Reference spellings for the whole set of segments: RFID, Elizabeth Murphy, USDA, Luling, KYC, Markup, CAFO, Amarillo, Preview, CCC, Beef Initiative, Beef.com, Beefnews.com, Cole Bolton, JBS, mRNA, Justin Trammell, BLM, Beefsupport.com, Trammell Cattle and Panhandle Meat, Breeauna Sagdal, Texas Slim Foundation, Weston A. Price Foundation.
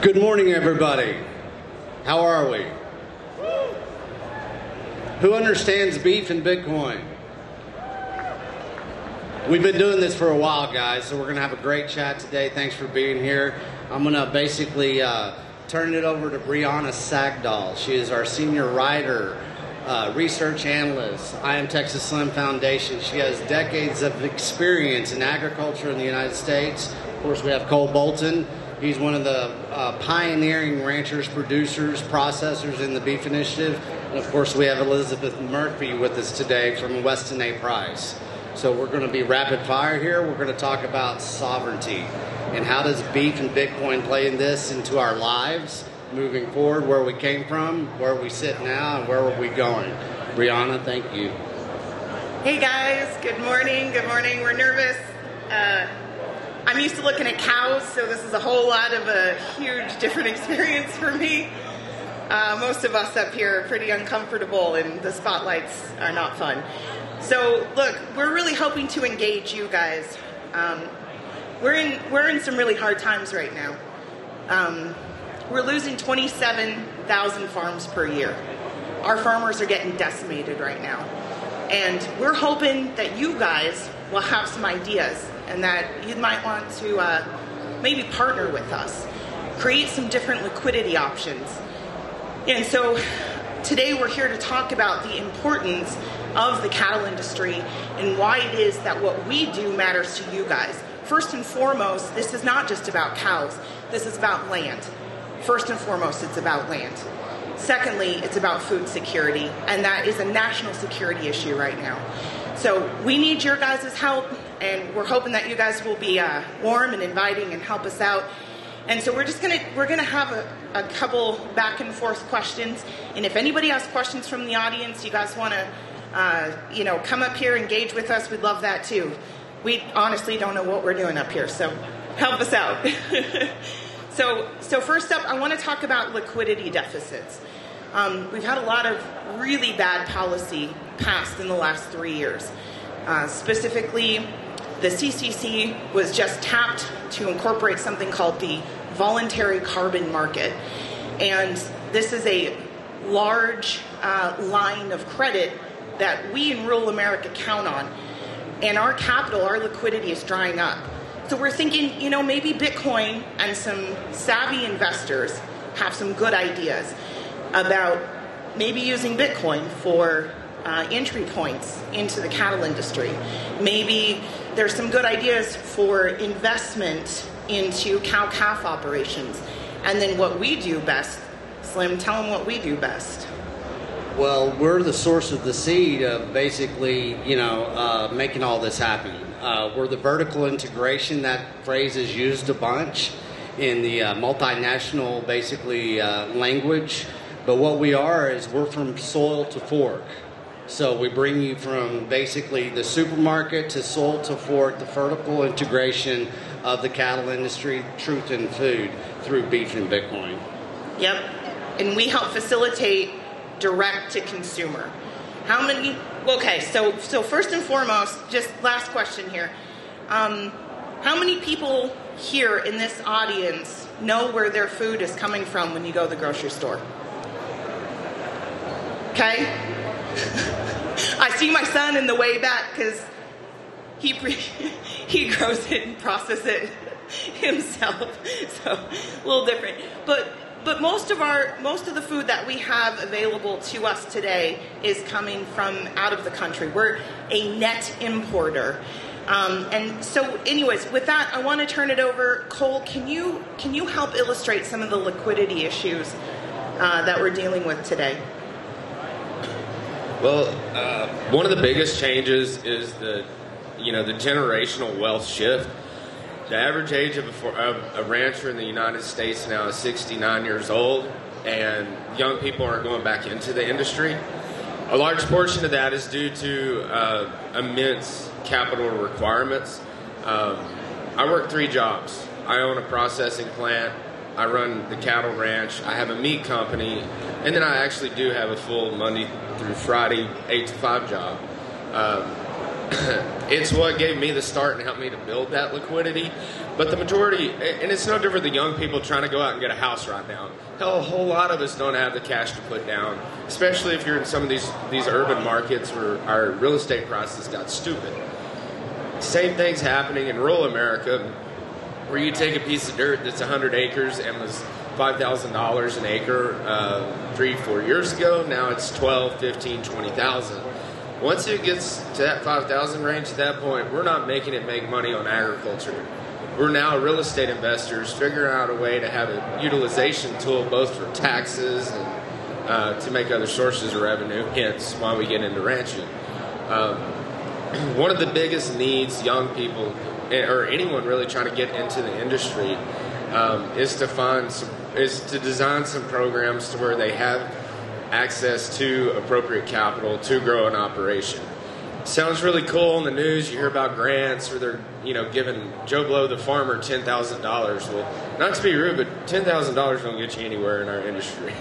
Good morning, everybody. How are we? Who understands beef and Bitcoin? We've been doing this for a while, guys, so we're going to have a great chat today. Thanks for being here. I'm going to basically turn it over to Breeauna Sagdal. She is our senior writer, research analyst. I am Texas Slim Foundation. She has decades of experience in agriculture in the United States. Of course, we have Cole Bolton. He's one of the pioneering ranchers, producers, processors in the Beef Initiative. And of course, we have Elizabeth Murphy with us today from Weston A. Price. So we're going to be rapid fire here. We're going to talk about sovereignty and how does beef and Bitcoin play in this into our lives moving forward, where we came from, where we sit now, and where are we going. Breeauna, thank you. Hey guys, good morning. Good morning. We're nervous. I'm used to looking at cows, so this is a whole lot of a huge different experience for me. Most of us up here are pretty uncomfortable, and the spotlights are not fun. So, look, we're really hoping to engage you guys. We're in some really hard times right now. We're losing 27,000 farms per year. Our farmers are getting decimated right now, and we're hoping that you guys will have some ideas, and that you might want to maybe partner with us, create some different liquidity options. And so today we're here to talk about the importance of the cattle industry and why it is that what we do matters to you guys. First and foremost, this is not just about cows, this is about land. First and foremost, it's about land. Secondly, it's about food security, and that is a national security issue right now. So we need your guys' help, and we're hoping that you guys will be warm and inviting and help us out. And so we're gonna have a couple back and forth questions. And if anybody has questions from the audience, you guys wanna come up here, engage with us, we'd love that too. We honestly don't know what we're doing up here, so help us out. So first up, I want to talk about liquidity deficits. We've had a lot of really bad policy passed in the last 3 years. Specifically, the CCC was just tapped to incorporate something called the voluntary carbon market. And this is a large line of credit that we in rural America count on. And our capital, our liquidity is drying up. So we're thinking, maybe Bitcoin and some savvy investors have some good ideas about maybe using Bitcoin for entry points into the cattle industry. Maybe there's some good ideas for investment into cow-calf operations. And then what we do best, Slim, tell them what we do best. Well, we're the source of the seed of basically, making all this happen. We're the vertical integration. That phrase is used a bunch in the multinational, basically, language. But what we are is we're from soil to fork. So we bring you from basically the supermarket to soil to fork, the vertical integration of the cattle industry, truth in food, through beef and Bitcoin. Yep. And we help facilitate direct to consumer. How many? Okay, so first and foremost, just last question here. How many people here in this audience know where their food is coming from when you go to the grocery store? Okay. I see my son in the way back because he grows it and processes it himself. So a little different, but most of the food that we have available to us today is coming from out of the country. We're a net importer, and so anyways, with that, I want to turn it over. Cole, can you help illustrate some of the liquidity issues that we're dealing with today? Well, one of the biggest changes is the generational wealth shift. The average age of a rancher in the United States now is 69 years old, and young people aren't going back into the industry. A large portion of that is due to immense capital requirements. I work 3 jobs. I own a processing plant, I run the cattle ranch, I have a meat company, and then I actually do have a full Monday through Friday 8 to 5 job. it's what gave me the start and helped me to build that liquidity. But the majority, and it's no different than young people trying to go out and get a house right now. Hell, a whole lot of us don't have the cash to put down, especially if you're in some of these urban markets where our real estate prices got stupid. Same thing's happening in rural America, where you take a piece of dirt that's 100 acres and was $5,000 an acre 3-4 years ago. Now it's 12, 15, 20,000. Once it gets to that 5,000 range, at that point, we're not making it make money on agriculture. We're now real estate investors figuring out a way to have a utilization tool both for taxes and to make other sources of revenue, hence why we get into ranching. One of the biggest needs young people, or anyone really trying to get into the industry, is to design some programs to where they have access to appropriate capital to grow an operation. Sounds really cool on the news. You hear about grants where they're, giving Joe Blow the farmer $10,000. Well, not to be rude, but $10,000 don't get you anywhere in our industry.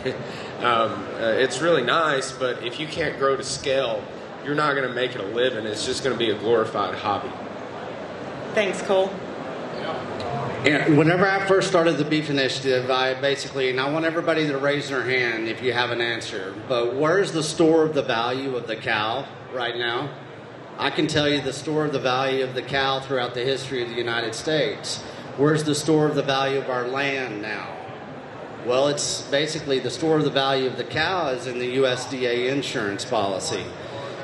It's really nice, but if you can't grow to scale, you're not going to make it a living. It's just going to be a glorified hobby. Thanks, Cole. And whenever I first started the Beef Initiative, I want everybody to raise their hand if you have an answer, but where's the store of the value of the cow right now? I can tell you the store of the value of the cow throughout the history of the United States. Where's the store of the value of our land now? Well, it's basically the store of the value of the cow is in the USDA insurance policy.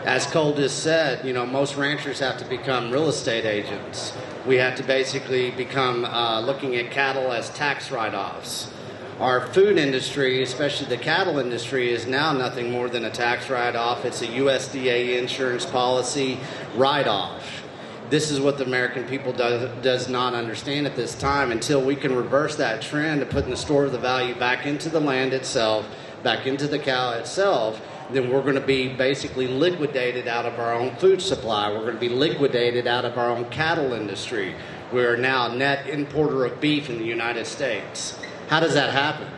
As Cole just said, most ranchers have to become real estate agents. We have to basically become looking at cattle as tax write-offs. Our food industry, especially the cattle industry, is now nothing more than a tax write-off. It's a USDA insurance policy write-off. This is what the American people does not understand at this time until we can reverse that trend of putting the store of the value back into the land itself, back into the cow itself. Then we're going to be basically liquidated out of our own food supply. We're going to be liquidated out of our own cattle industry. We're now a net importer of beef in the United States. How does that happen?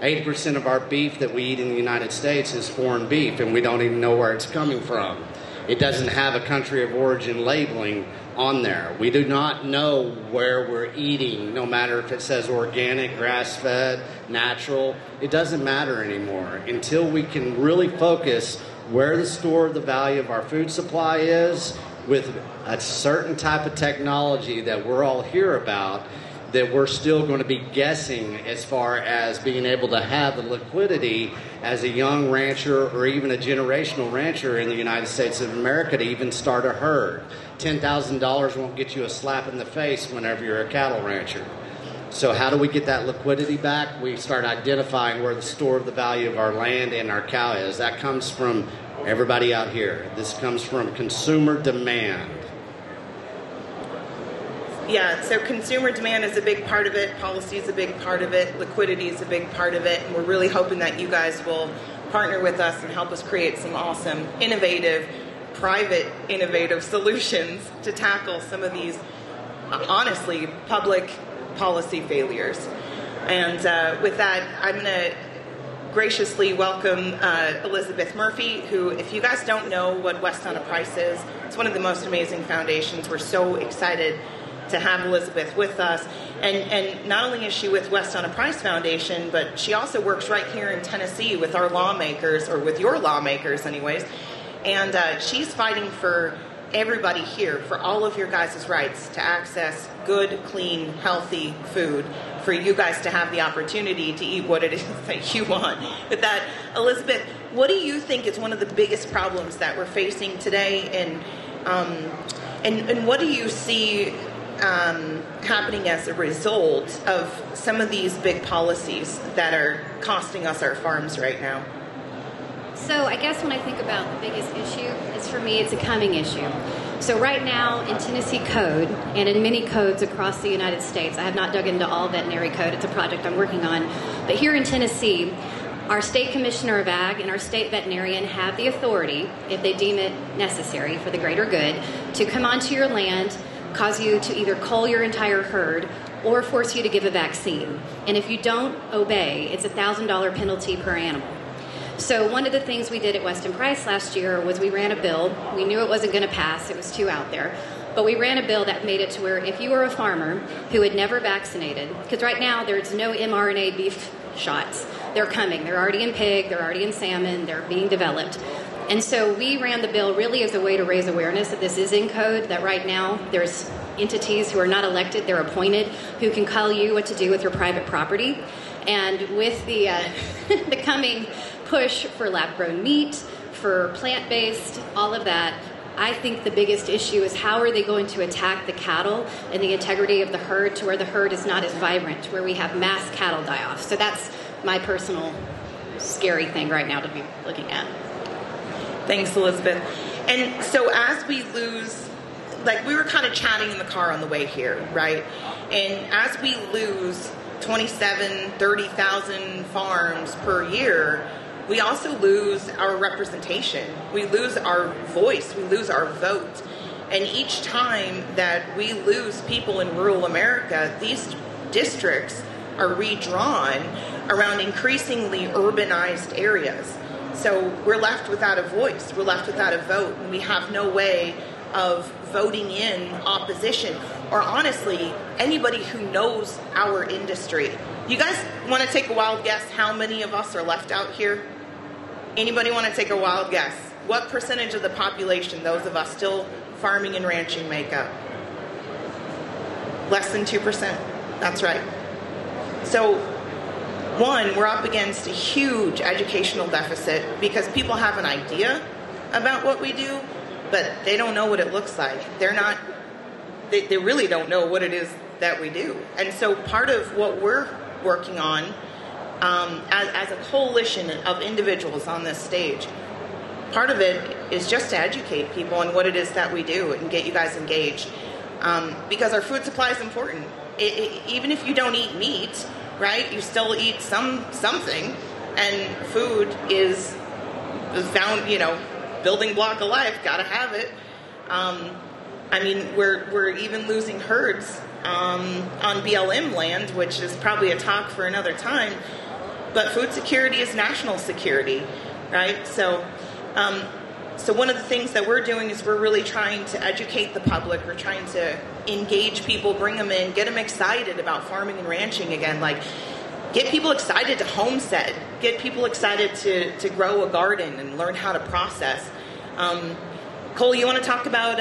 80% of our beef that we eat in the United States is foreign beef, and we don't even know where it's coming from. It doesn't have a country of origin labeling on there. We do not know where we're eating, no matter if it says organic, grass-fed, natural. It doesn't matter anymore until we can really focus where the store of the value of our food supply is with a certain type of technology that we're all here about, that we're still going to be guessing as far as being able to have the liquidity as a young rancher or even a generational rancher in the United States of America to even start a herd. $10,000 won't get you a slap in the face whenever you're a cattle rancher. So how do we get that liquidity back? We start identifying where the store of the value of our land and our cow is. That comes from everybody out here. This comes from consumer demand. Yeah, so consumer demand is a big part of it, policy is a big part of it, liquidity is a big part of it, and we're really hoping that you guys will partner with us and help us create some awesome, innovative, private, innovative solutions to tackle some of these, honestly, public policy failures. And with that, I'm going to graciously welcome Elizabeth Murphy, who, if you guys don't know what Weston A. Price is, it's one of the most amazing foundations. We're so excited to have Elizabeth with us. And not only is she with Weston A. Price Foundation, but she also works right here in Tennessee with our lawmakers, or with your lawmakers anyways. And she's fighting for everybody here, for all of your guys' rights to access good, clean, healthy food, for you guys to have the opportunity to eat what it is that you want. With that, Elizabeth, what do you think is one of the biggest problems that we're facing today? And what do you see happening as a result of some of these big policies that are costing us our farms right now? So I guess when I think about the biggest issue, it's a coming issue. So right now in Tennessee code and in many codes across the United States, I have not dug into all veterinary code, it's a project I'm working on, but here in Tennessee, our state commissioner of ag and our state veterinarian have the authority, if they deem it necessary for the greater good, to come onto your land, cause you to either cull your entire herd or force you to give a vaccine. And if you don't obey, it's a $1,000 penalty per animal. So one of the things we did at Weston Price last year was we ran a bill. We knew it wasn't going to pass. It was too out there. But we ran a bill that made it to where if you were a farmer who had never vaccinated, because right now there's no mRNA beef shots. They're coming. They're already in pig. They're already in salmon. They're being developed. And so we ran the bill really as a way to raise awareness that this is in code, that right now there's entities who are not elected, they're appointed, who can tell you what to do with your private property. And with the, the coming push for lab-grown meat, for plant-based, all of that, I think the biggest issue is how are they going to attack the cattle and the integrity of the herd to where the herd is not as vibrant, where we have mass cattle die-offs. So that's my personal scary thing right now to be looking at. Thanks, Elizabeth. And so as we lose, like we were kind of chatting in the car on the way here, right? And as we lose 30,000 farms per year, we also lose our representation. We lose our voice. We lose our vote. And each time that we lose people in rural America, these districts are redrawn around increasingly urbanized areas. So we're left without a voice. We're left without a vote. And we have no way of voting in opposition or, honestly, anybody who knows our industry. You guys want to take a wild guess how many of us are left out here? Anybody want to take a wild guess? What percentage of the population those of us still farming and ranching make up? Less than 2%. That's right. So, one, we're up against a huge educational deficit because people have an idea about what we do, but they don't know what it looks like. They're not, they really don't know what it is that we do. And so part of what we're working on as a coalition of individuals on this stage, part of it is just to educate people on what it is that we do and get you guys engaged, because our food supply is important. Even if you don't eat meat, right, you still eat something, and food is found, you know, building block of life, gotta have it. I mean, we're even losing herds on BLM land, which is probably a talk for another time, but food security is national security, right? So so one of the things that we're doing is we're really trying to educate the public. We're trying to engage people, bring them in, get them excited about farming and ranching again. Like, get people excited to homestead, get people excited to grow a garden and learn how to process. Cole, you want to talk about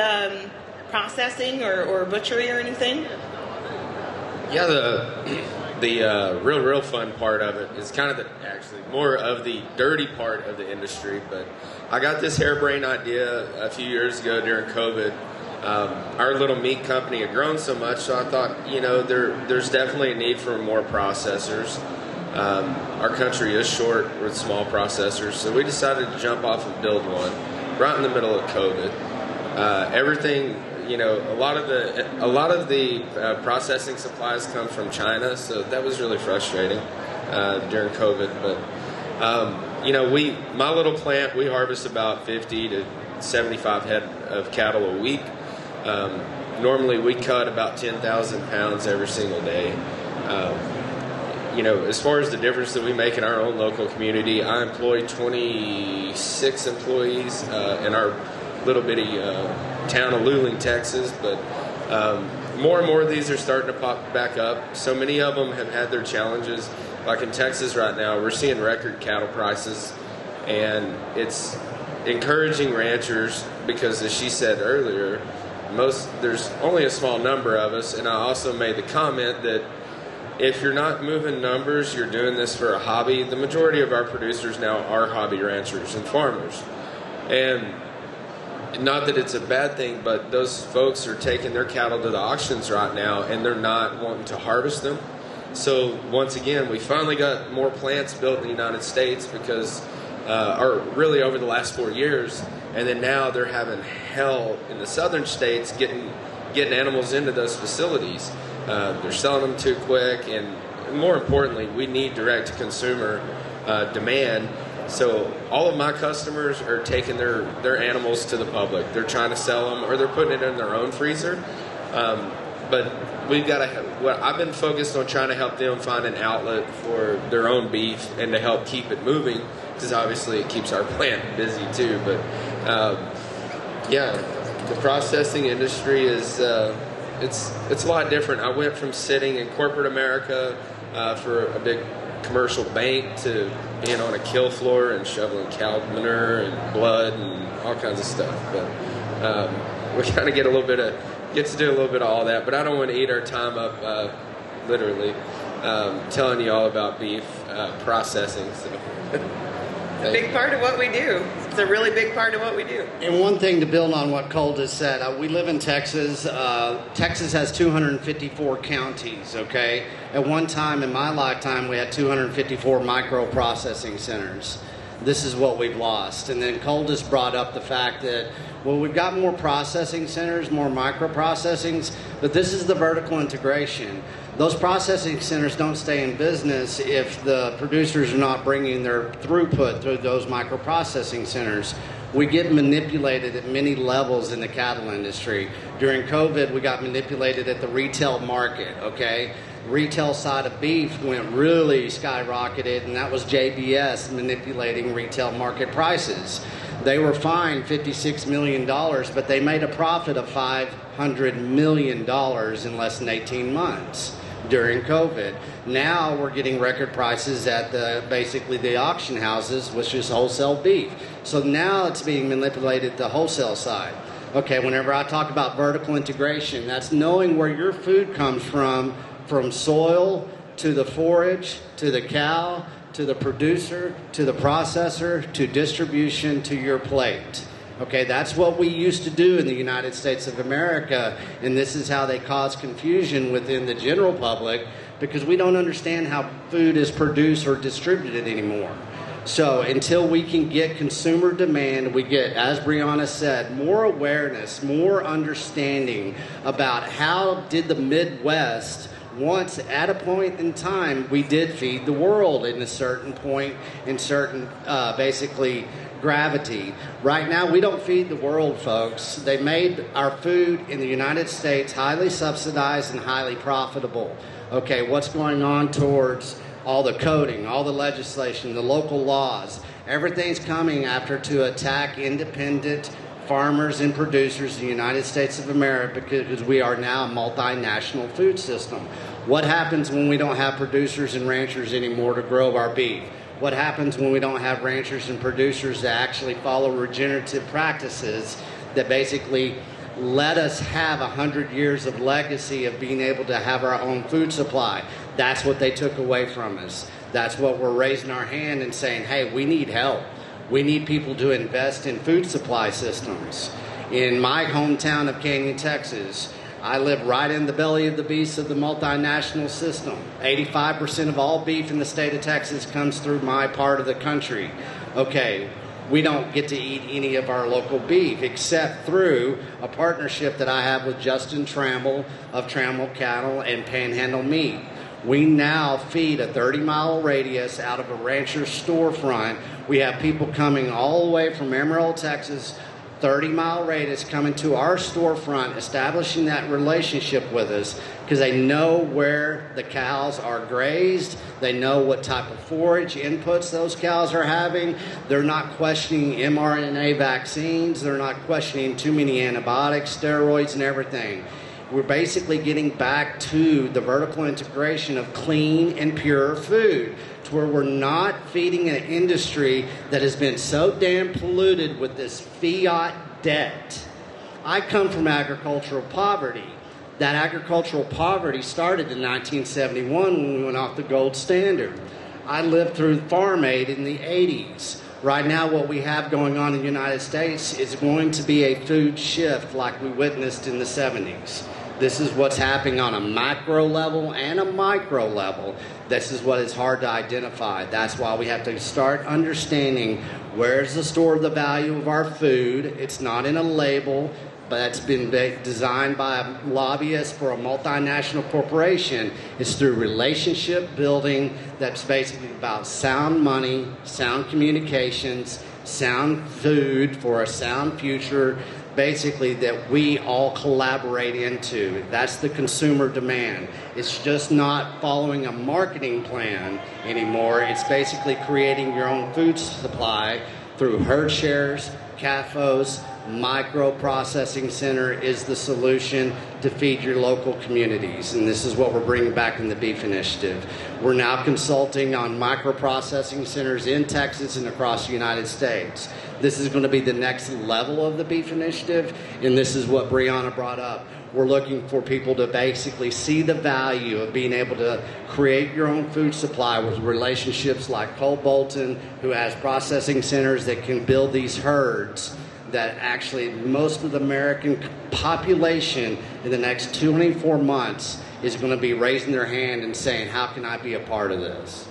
processing or butchery or anything? Yeah, the real fun part of it is kind of actually more of the dirty part of the industry. But I got this harebrained idea a few years ago during COVID. Our little meat company had grown so much, so I thought, you know, there's definitely a need for more processors. Our country is short with small processors, so we decided to jump off and build one right in the middle of COVID. Everything, you know, a lot of the processing supplies come from China, so that was really frustrating during COVID. But you know, my little plant, we harvest about 50 to 75 head of cattle a week. Normally we cut about 10,000 pounds every single day. You know, as far as the difference that we make in our own local community, I employ 26 employees in our little bitty town of Luling, Texas, but more and more of these are starting to pop back up. So many of them have had their challenges. Like in Texas right now, we're seeing record cattle prices, and it's encouraging ranchers because, as she said earlier, there's only a small number of us, and I also made the comment that if you're not moving numbers, you're doing this for a hobby. The majority of our producers now are hobby ranchers and farmers, and not that it's a bad thing, but those folks are taking their cattle to the auctions right now, and they're not wanting to harvest them. So once again, we finally got more plants built in the United States because or really over the last 4 years, and then now they're having hell in the southern states getting animals into those facilities. They're selling them too quick, and more importantly, we need direct-to-consumer demand. So all of my customers are taking their animals to the public. They're trying to sell them, or they're putting it in their own freezer. But we've got to. Well, I've been focused on trying to help them find an outlet for their own beef and to help keep it moving, because obviously it keeps our plant busy too. But yeah, the processing industry is it's a lot different. I went from sitting in corporate America for a big commercial bank to being on a kill floor and shoveling cow manure and blood and all kinds of stuff. But we kind of get to do a little bit of all that, but I don't want to eat our time up literally telling you all about beef processing. So it's a big part of what we do. It's a really big part of what we do. And one thing to build on what Cole just said, we live in Texas. Texas has 254 counties, okay? At one time in my lifetime, we had 254 microprocessing centers. This is what we've lost. And then Cole just brought up the fact that, well, we've got more processing centers, more microprocessings, but this is the vertical integration. Those processing centers don't stay in business if the producers are not bringing their throughput through those microprocessing centers. We get manipulated at many levels in the cattle industry. During COVID, we got manipulated at the retail market, okay? Retail side of beef went really skyrocketed, and that was JBS manipulating retail market prices. They were fined $56 million, but they made a profit of $500 million in less than 18 months during COVID. Now we're getting record prices at basically the auction houses, which is wholesale beef. So now it's being manipulated at the wholesale side. Okay, whenever I talk about vertical integration, that's knowing where your food comes from soil to the forage, to the cow, to the producer, to the processor, to distribution, to your plate. Okay, that's what we used to do in the United States of America, and this is how they cause confusion within the general public, because we don't understand how food is produced or distributed anymore. So until we can get consumer demand, we get, as Breeauna said, more awareness, more understanding about how did the Midwest, once at a point in time, we did feed the world in a certain point, in certain basically gravity. Right now, we don't feed the world, folks. They made our food in the United States highly subsidized and highly profitable. Okay, what's going on towards all the coding, all the legislation, the local laws, everything's coming after to attack independent farmers and producers in the United States of America, because we are now a multinational food system. What happens when we don't have producers and ranchers anymore to grow our beef? What happens when we don't have ranchers and producers that actually follow regenerative practices that basically let us have 100 years of legacy of being able to have our own food supply? That's what they took away from us. That's what we're raising our hand and saying, hey, we need help. We need people to invest in food supply systems. In my hometown of Canyon, Texas, I live right in the belly of the beast of the multinational system. 85% of all beef in the state of Texas comes through my part of the country. Okay, we don't get to eat any of our local beef except through a partnership that I have with Justin Trammell of Trammell Cattle and Panhandle Meat. We now feed a 30-mile radius out of a rancher's storefront. We have people coming all the way from Amarillo, Texas, 30-mile radius, coming to our storefront, establishing that relationship with us, because they know where the cows are grazed. They know what type of forage inputs those cows are having. They're not questioning mRNA vaccines. They're not questioning too many antibiotics, steroids, and everything. We're basically getting back to the vertical integration of clean and pure food, to where we're not feeding an industry that has been so damn polluted with this fiat debt. I come from agricultural poverty. That agricultural poverty started in 1971 when we went off the gold standard. I lived through Farm Aid in the 80s. Right now, what we have going on in the United States is going to be a food shift like we witnessed in the 70s. This is what's happening on a macro level and a micro level. This is what is hard to identify. That's why we have to start understanding where's the store of the value of our food. It's not in a label, but it's been designed by a lobbyist for a multinational corporation. It's through relationship building that's basically about sound money, sound communications, sound food for a sound future. basically that we all collaborate into. That's the consumer demand. It's just not following a marketing plan anymore. It's basically creating your own food supply through herd shares, CAFOs. Micro processing center is the solution to feed your local communities, and this is what we're bringing back in the Beef Initiative. We're now consulting on micro processing centers in Texas and across the United States. This is going to be the next level of the Beef Initiative, and this is what Breeauna brought up. We're looking for people to basically see the value of being able to create your own food supply with relationships like Cole Bolton, who has processing centers that can build these herds that actually most of the American population in the next 24 months is going to be raising their hand and saying, how can I be a part of this?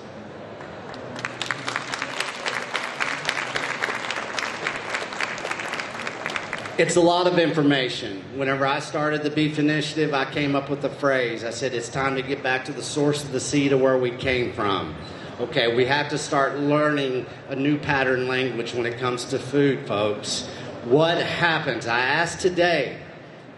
It's a lot of information. Whenever I started the Beef Initiative, I came up with the phrase. I said, it's time to get back to the source of the seed of where we came from. Okay, we have to start learning a new pattern language when it comes to food, folks. What happens? I asked today,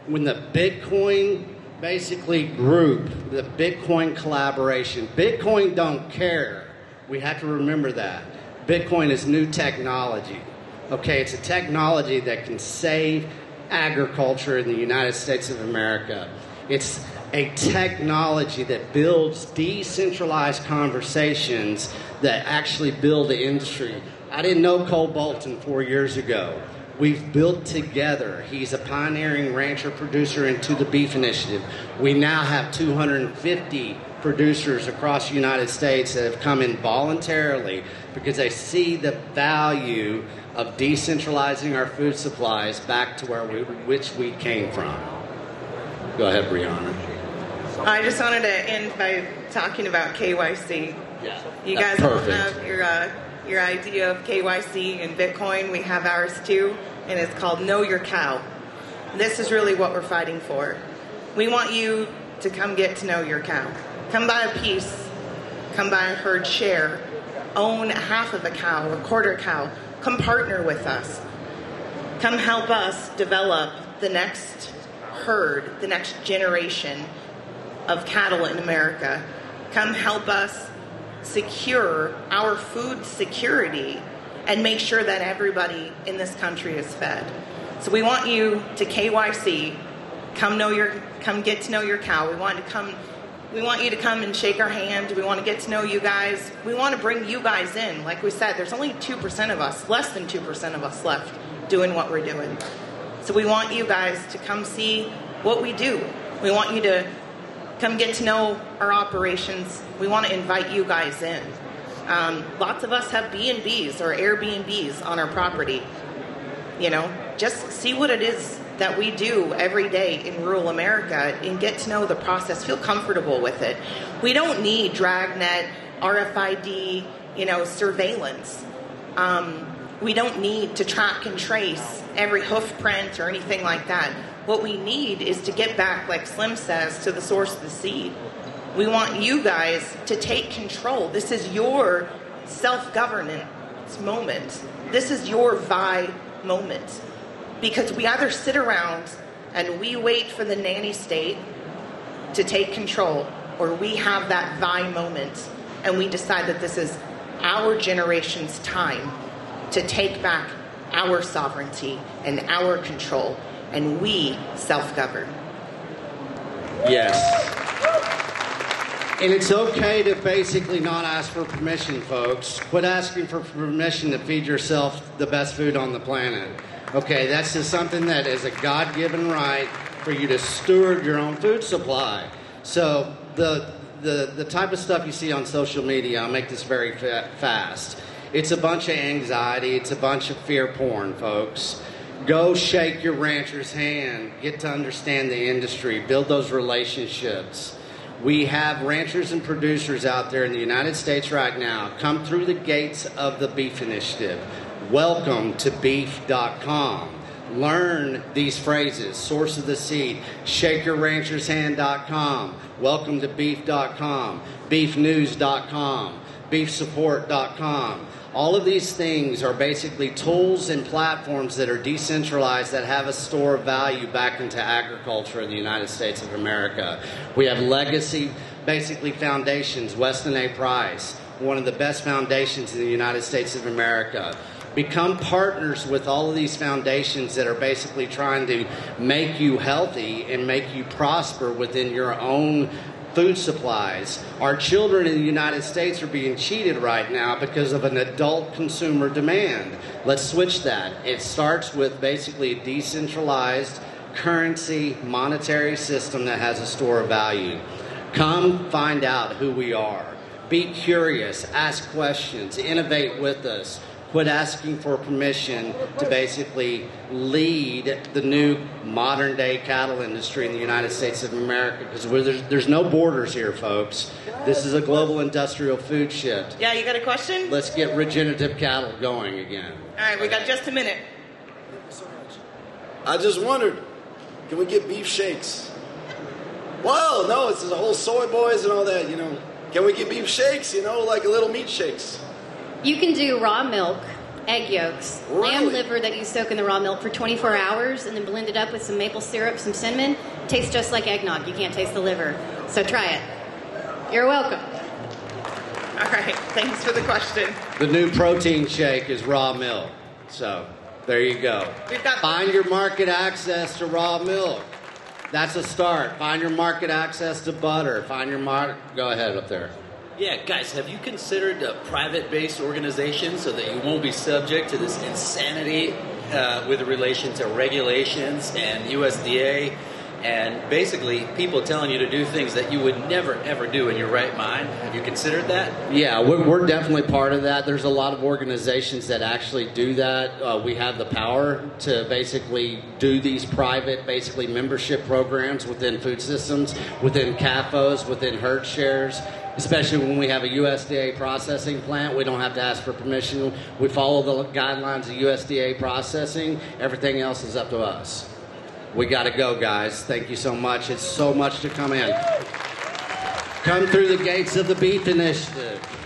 when the Bitcoin basically group, the Bitcoin collaboration, Bitcoin don't care. We have to remember that. Bitcoin is new technology. Okay, it's a technology that can save agriculture in the United States of America. It's a technology that builds decentralized conversations that actually build the industry. I didn't know Cole Bolton 4 years ago. We've built together. He's a pioneering rancher producer into the Beef Initiative. We now have 250 producers across the United States that have come in voluntarily because they see the value of decentralizing our food supplies back to where which we came from. Go ahead, Breeauna. I just wanted to end by talking about KYC. Yeah, you guys have your idea of KYC and Bitcoin. We have ours too, and it's called Know Your Cow. This is really what we're fighting for. We want you to come get to know your cow. Come buy a piece. Come buy a herd share. Own half of a cow, a quarter cow. Come partner with us. Come help us develop the next herd, the next generation of cattle in America. Come help us secure our food security and make sure that everybody in this country is fed. So we want you to KYC, come get to know your cow. We want you to come and shake our hand. We want to get to know you guys. We want to bring you guys in. Like we said, there's only 2% of us, less than 2% of us left doing what we're doing. So we want you guys to come see what we do. We want you to come get to know our operations. We want to invite you guys in. Lots of us have B&Bs or Airbnbs on our property. You know, just see what it is that we do every day in rural America and get to know the process. Feel comfortable with it. We don't need dragnet, RFID, surveillance. We don't need to track and trace every hoof print or anything like that. What we need is to get back, like Slim says, to the source of the seed. We want you guys to take control. This is your self-governance moment. This is your VI moment. Because we either sit around and we wait for the nanny state to take control, or we have that VI moment and we decide that this is our generation's time to take back our sovereignty and our control, and we self-govern. Yes. And it's okay to basically not ask for permission, folks. Quit asking for permission to feed yourself the best food on the planet. Okay, that's just something that is a God-given right for you to steward your own food supply. So the type of stuff you see on social media, I'll make this very fast. It's a bunch of anxiety. It's a bunch of fear porn, folks. Go shake your rancher's hand. Get to understand the industry. Build those relationships. We have ranchers and producers out there in the United States right now. Come through the gates of the Beef Initiative. Welcome to Beef.com. Learn these phrases. Source of the seed. ShakeYourRanchersHand.com. Welcome to Beef.com. Beefnews.com. Beefsupport.com. All of these things are basically tools and platforms that are decentralized that have a store of value back into agriculture in the United States of America. We have legacy, basically foundations, Weston A. Price, one of the best foundations in the United States of America. Become partners with all of these foundations that are basically trying to make you healthy and make you prosper within your own food supplies. Our children in the United States are being cheated right now because of an adult consumer demand. Let's switch that. It starts with basically a decentralized currency monetary system that has a store of value. Come find out who we are. Be curious, ask questions, innovate with us. Quit asking for permission to basically lead the new modern day cattle industry in the United States of America, because there's no borders here, folks. This is a global industrial food shift. Yeah, you got a question? Let's get regenerative cattle going again. All right, we got just a minute. Thank you so much. I just wondered, can we get beef shakes? Well, no, it's the whole soy boys and all that, you know. Can we get beef shakes, you know, like a little meat shakes? You can do raw milk, egg yolks, lamb liver that you soak in the raw milk for 24 hours and then blend it up with some maple syrup, some cinnamon. Tastes just like eggnog. You can't taste the liver. So try it. You're welcome. All right. Thanks for the question. The new protein shake is raw milk. So there you go. Find your market access to raw milk. That's a start. Find your market access to butter. Find your market. Go ahead up there. Yeah, guys, have you considered a private-based organization so that you won't be subject to this insanity with relation to regulations and USDA and basically people telling you to do things that you would never, ever do in your right mind? Have you considered that? Yeah, we're definitely part of that. There's a lot of organizations that actually do that. We have the power to basically do these private, basically membership programs within food systems, within CAFOs, within herd shares. Especially when we have a USDA processing plant, we don't have to ask for permission. We follow the guidelines of USDA processing. Everything else is up to us. We got to go, guys. Thank you so much. It's so much to come in. Come through the gates of the Beef Initiative.